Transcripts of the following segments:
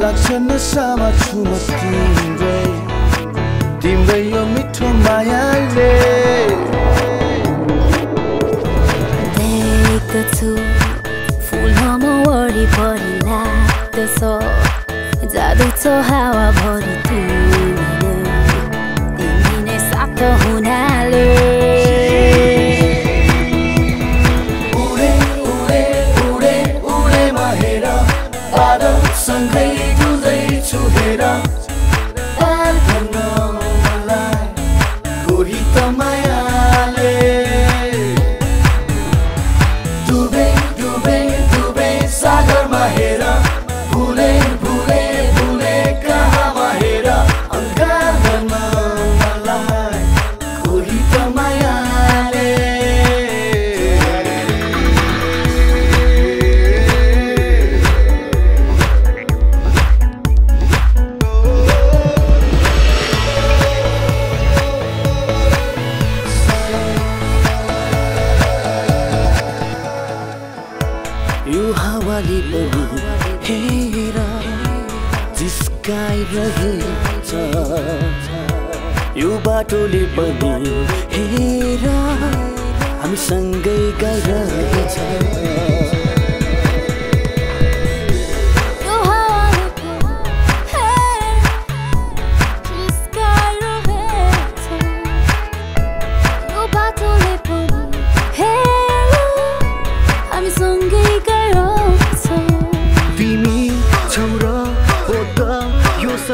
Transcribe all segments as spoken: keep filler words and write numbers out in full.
लाग्छन् सामा छुमा तिम्रै तिम्रै यो मिठो मायाले देख्दछु फुलमा वरी भरि लाग्दछ जादु छ हावा भरि तिमी नै साथ हुनाले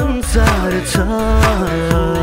I'm sorry.